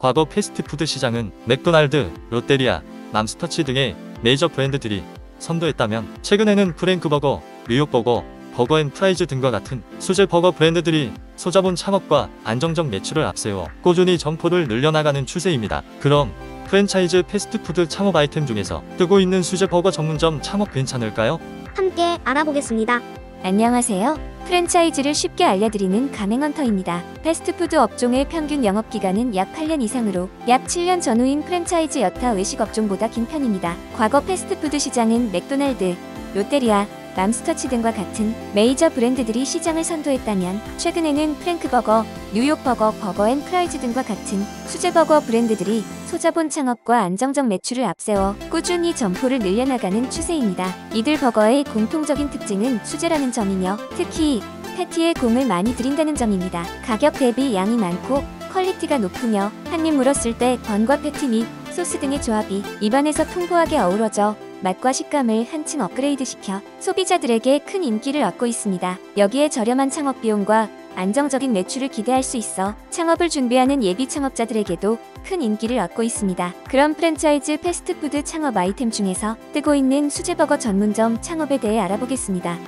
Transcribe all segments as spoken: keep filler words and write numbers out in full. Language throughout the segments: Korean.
과거 패스트푸드 시장은 맥도날드, 롯데리아, 맘스터치 등의 메이저 브랜드들이 선도했다면 최근에는 프랭크버거, 뉴욕버거, 버거앤프라이즈 등과 같은 수제 버거 브랜드들이 소자본 창업과 안정적 매출을 앞세워 꾸준히 점포를 늘려나가는 추세입니다. 그럼 프랜차이즈 패스트푸드 창업 아이템 중에서 뜨고 있는 수제 버거 전문점 창업 괜찮을까요? 함께 알아보겠습니다. 안녕하세요. 프랜차이즈를 쉽게 알려드리는 가맹헌터입니다. 패스트푸드 업종의 평균 영업기간은 약 팔 년 이상으로 약 칠 년 전후인 프랜차이즈 여타 외식 업종보다 긴 편입니다. 과거 패스트푸드 시장은 맥도날드, 롯데리아, 맘스터치 등과 같은 메이저 브랜드들이 시장을 선도했다면 최근에는 프랭크버거, 뉴욕버거, 버거앤프라이즈 등과 같은 수제버거 브랜드들이 소자본 창업과 안정적 매출을 앞세워 꾸준히 점포를 늘려나가는 추세입니다. 이들 버거의 공통적인 특징은 수제라는 점이며 특히 패티에 공을 많이 들인다는 점입니다. 가격 대비 양이 많고 퀄리티가 높으며 한입 물었을 때 번과 패티 및 소스 등의 조합이 입안에서 풍부하게 어우러져 맛과 식감을 한층 업그레이드시켜 소비자들에게 큰 인기를 얻고 있습니다. 여기에 저렴한 창업 비용과 안정적인 매출을 기대할 수 있어 창업을 준비하는 예비 창업자들에게도 큰 인기를 얻고 있습니다. 그럼 프랜차이즈 패스트푸드 창업 아이템 중에서 뜨고 있는 수제버거 전문점 창업에 대해 알아보겠습니다.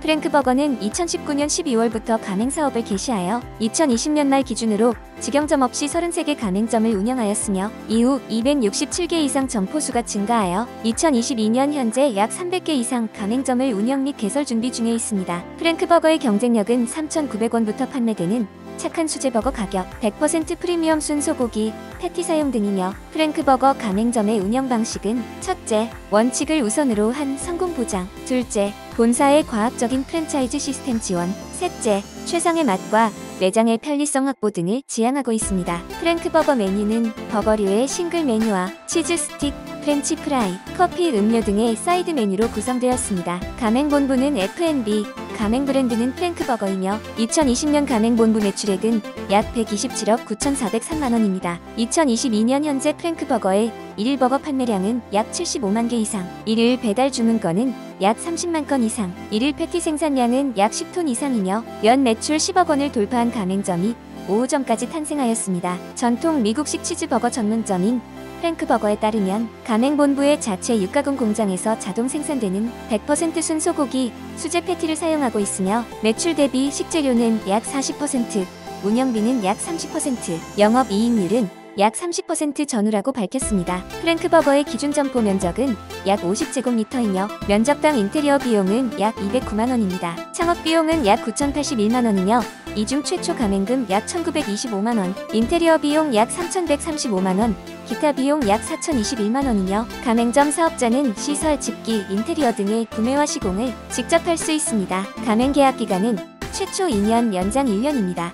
프랭크버거는 이천십구 년 십이 월부터 가맹사업을 개시하여 이천이십 년 말 기준으로 직영점 없이 서른세 개 가맹점을 운영하였으며 이후 이백육십칠 개 이상 점포수가 증가하여 이천이십이 년 현재 약 삼백 개 이상 가맹점을 운영 및 개설 준비 중에 있습니다. 프랭크버거의 경쟁력은 삼천구백 원부터 판매되는 착한 수제버거 가격, 백 퍼센트 프리미엄 순소고기, 패티 사용 등이며 프랭크버거 가맹점의 운영 방식은 첫째, 원칙을 우선으로 한 성공 보장, 둘째, 본사의 과학적인 프랜차이즈 시스템 지원, 셋째, 최상의 맛과 매장의 편리성 확보 등을 지향하고 있습니다. 프랭크버거 메뉴는 버거류의 싱글 메뉴와 치즈 스틱, 프렌치 프라이, 커피, 음료 등의 사이드 메뉴로 구성되었습니다. 가맹본부는 에프 앤 비, 가맹 브랜드는 프랭크버거이며 이천이십 년 가맹본부 매출액은 약 백이십칠억 구천사백삼만 원입니다. 이천이십이 년 현재 프랭크버거의 일일 버거 판매량은 약 칠십오만 개 이상, 일일 배달 주문 건은 약 삼십만 건 이상, 일일 패티 생산량은 약 십 톤 이상이며 연 매출 십억 원을 돌파한 가맹점이 오점까지 탄생하였습니다. 전통 미국식 치즈버거 전문점인 프랭크버거에 따르면 가맹본부의 자체 육가공 공장에서 자동 생산되는 백 퍼센트 순소고기, 수제 패티를 사용하고 있으며 매출 대비 식재료는 약 사십 퍼센트, 운영비는 약 삼십 퍼센트, 영업이익률은 약 삼십 퍼센트 전후라고 밝혔습니다. 프랭크버거의 기준 점포 면적은 약 오십 제곱미터이며 면적당 인테리어 비용은 약 이백구만 원입니다. 창업 비용은 약 구천팔십일만 원이며 이중 최초 가맹금 약 천구백이십오만 원, 인테리어 비용 약 삼천백삼십오만 원, 기타 비용 약 사천이십일만 원이며 가맹점 사업자는 시설, 집기, 인테리어 등의 구매와 시공을 직접 할 수 있습니다. 가맹 계약 기간은 최초 이 년, 연장 일 년입니다.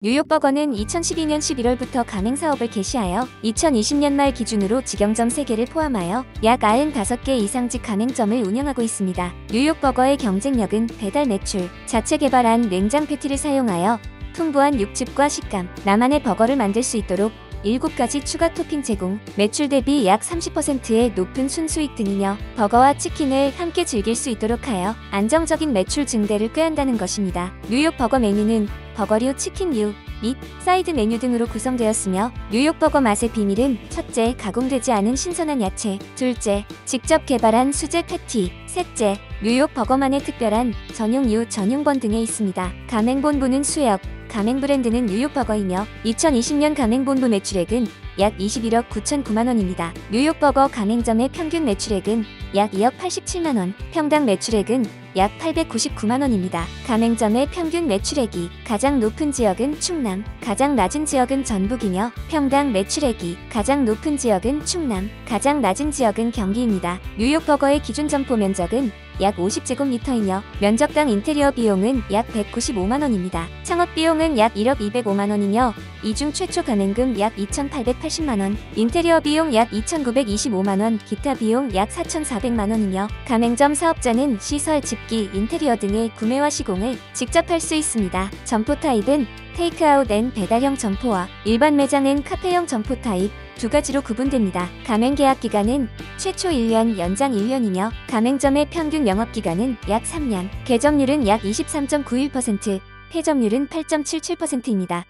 뉴욕버거는 이천십이 년 십일 월부터 가맹사업을 개시하여 이천이십 년 말 기준으로 직영점 세 개를 포함하여 약 구십오 개 이상 직 가맹점을 운영하고 있습니다. 뉴욕버거의 경쟁력은 배달 매출, 자체 개발한 냉장 패티를 사용하여 풍부한 육즙과 식감, 나만의 버거를 만들 수 있도록 일곱 가지 추가 토핑 제공, 매출 대비 약 삼십 퍼센트의 높은 순수익 등이며 버거와 치킨을 함께 즐길 수 있도록 하여 안정적인 매출 증대를 꾀한다는 것입니다. 뉴욕버거 메뉴는 버거류, 치킨류, 및 사이드 메뉴 등으로 구성되었으며 뉴욕버거 맛의 비밀은 첫째, 가공되지 않은 신선한 야채, 둘째, 직접 개발한 수제 패티, 셋째, 뉴욕버거만의 특별한 전용류, 전용번 등에 있습니다. 가맹본부는 수협, 가맹 브랜드는 뉴욕버거이며 이천이십 년 가맹본부 매출액은 약 이십일억 구천구만 원입니다. 뉴욕버거 가맹점의 평균 매출액은 약 이억 팔십칠만 원, 평당 매출액은 약 팔백구십구만 원입니다. 가맹점의 평균 매출액이 가장 높은 지역은 충남, 가장 낮은 지역은 전북이며 평당 매출액이 가장 높은 지역은 충남, 가장 낮은 지역은 경기입니다. 뉴욕버거의 기준 점포 면적은 약 오십 제곱미터이며 면적당 인테리어 비용은 약 백구십오만 원입니다. 창업 비용은 약 일억 이백오만 원이며 이중 최초 가맹금 약 이천팔백팔십만 원, 인테리어 비용 약 이천구백이십오만 원, 기타 비용 약 사천사백만 원이며 가맹점 사업자는 시설, 집기, 인테리어 등의 구매와 시공을 직접 할 수 있습니다. 점포 타입은 테이크아웃 앤 배달형 점포와 일반 매장 앤 카페형 점포 타입 두 가지로 구분됩니다. 가맹 계약 기간은 최초 일 년, 연장 일 년이며 가맹점의 평균 영업기간은 약 삼 년, 개점률은 약 이십삼 점 구십일 퍼센트, 폐점률은 팔 점 칠칠 퍼센트입니다.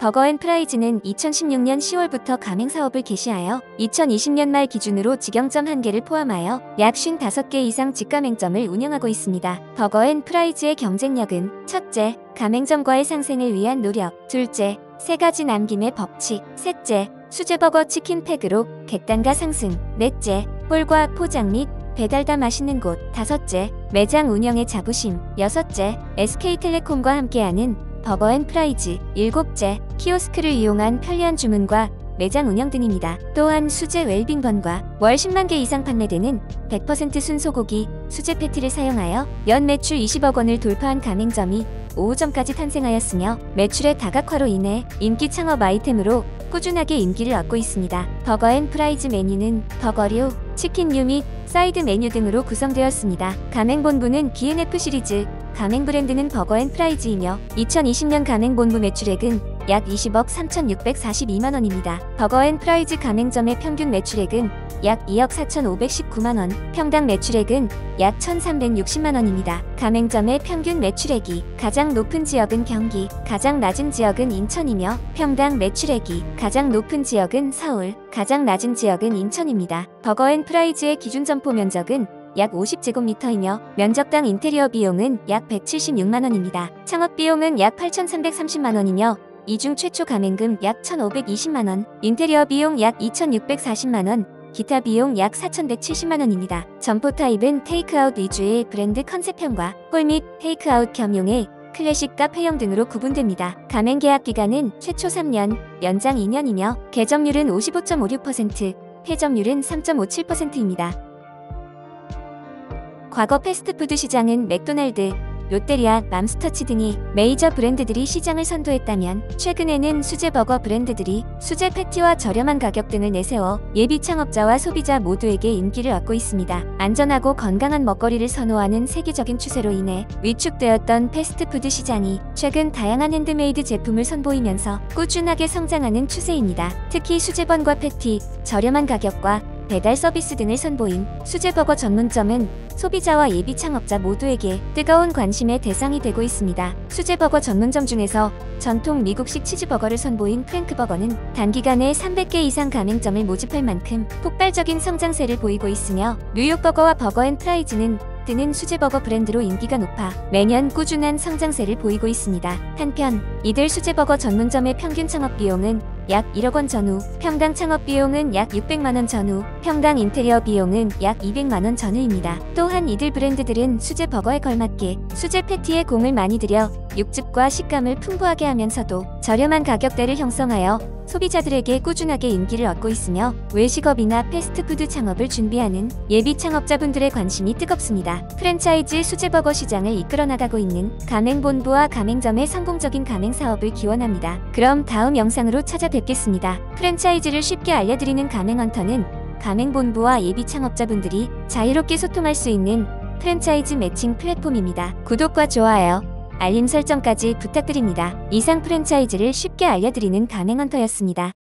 버거앤프라이즈는 이천십육 년 시월부터 가맹사업을 개시하여 이천이십 년 말 기준으로 직영점 한 개를 포함하여 약 오십오 개 이상 직가맹점을 운영하고 있습니다. 버거앤프라이즈의 경쟁력은 첫째, 가맹점과의 상생을 위한 노력, 둘째, 세 가지 남김의 법칙, 셋째, 수제버거 치킨팩으로 객단가 상승, 넷째, 홀과 포장 및 배달 다 맛있는 곳, 다섯째, 매장 운영의 자부심, 여섯째, 에스케이텔레콤과 함께하는 버거앤프라이즈, 일곱째, 키오스크를 이용한 편리한 주문과 매장 운영 등입니다. 또한 수제 웰빙번과 월 십만 개 이상 판매되는 백 퍼센트 순소고기, 수제 패티를 사용하여 연 매출 이십억 원을 돌파한 가맹점이 오점까지 탄생하였으며 매출의 다각화로 인해 인기 창업 아이템으로 꾸준하게 인기를 얻고 있습니다. 버거앤프라이즈 메뉴는 버거류, 치킨류 및 사이드 메뉴 등으로 구성되었습니다. 가맹본부는 지 엔 에프 시리즈, 가맹 브랜드는 버거앤프라이즈이며 이천이십 년 가맹본부 매출액은 약 이십억 삼천육백사십이만 원입니다. 버거앤프라이즈 가맹점의 평균 매출액은 약 이억 사천오백십구만 원, 평당 매출액은 약 천삼백육십만 원입니다. 가맹점의 평균 매출액이 가장 높은 지역은 경기, 가장 낮은 지역은 인천이며 평당 매출액이 가장 높은 지역은 서울, 가장 낮은 지역은 인천입니다. 버거앤프라이즈의 기준 점포 면적은 약 오십 제곱미터이며 면적당 인테리어 비용은 약 백칠십육만 원입니다. 창업 비용은 약 팔천삼백삼십만 원이며 이중 최초 가맹금 약 천오백이십만 원, 인테리어 비용 약 이천육백사십만 원, 기타 비용 약 사천백칠십만 원입니다. 점포 타입은 테이크아웃 위주의 브랜드 컨셉형과 홀 및 테이크아웃 겸용의 클래식 카페형 등으로 구분됩니다. 가맹 계약 기간은 최초 삼 년, 연장 이 년이며 개점률은 오십오 점 오육 퍼센트, 폐점률은 삼 점 오칠 퍼센트입니다. 과거 패스트푸드 시장은 맥도날드, 롯데리아, 맘스터치 등이 메이저 브랜드들이 시장을 선도했다면 최근에는 수제버거 브랜드들이 수제 패티와 저렴한 가격 등을 내세워 예비 창업자와 소비자 모두에게 인기를 얻고 있습니다. 안전하고 건강한 먹거리를 선호하는 세계적인 추세로 인해 위축되었던 패스트푸드 시장이 최근 다양한 핸드메이드 제품을 선보이면서 꾸준하게 성장하는 추세입니다. 특히 수제번과 패티, 저렴한 가격과 배달 서비스 등을 선보인 수제버거 전문점은 소비자와 예비 창업자 모두에게 뜨거운 관심의 대상이 되고 있습니다. 수제버거 전문점 중에서 전통 미국식 치즈버거를 선보인 프랭크버거는 단기간에 삼백 개 이상 가맹점을 모집할 만큼 폭발적인 성장세를 보이고 있으며 뉴욕버거와 버거앤프라이즈는 뜨는 수제버거 브랜드로 인기가 높아 매년 꾸준한 성장세를 보이고 있습니다. 한편 이들 수제버거 전문점의 평균 창업 비용은 약 일억 원 전후, 평당 창업 비용은 약 육백만 원 전후, 평당 인테리어 비용은 약 이백만 원 전후입니다. 또한 이들 브랜드들은 수제 버거에 걸맞게 수제 패티에 공을 많이 들여 육즙과 식감을 풍부하게 하면서도 저렴한 가격대를 형성하여 소비자들에게 꾸준하게 인기를 얻고 있으며 외식업이나 패스트푸드 창업을 준비하는 예비 창업자분들의 관심이 뜨겁습니다. 프랜차이즈 수제버거 시장을 이끌어 나가고 있는 가맹본부와 가맹점의 성공적인 가맹사업을 기원합니다. 그럼 다음 영상으로 찾아뵙겠습니다. 프랜차이즈를 쉽게 알려드리는 가맹헌터는 가맹본부와 예비 창업자분들이 자유롭게 소통할 수 있는 프랜차이즈 매칭 플랫폼입니다. 구독과 좋아요, 알림 설정까지 부탁드립니다. 이상 프랜차이즈를 쉽게 알려드리는 가맹헌터였습니다.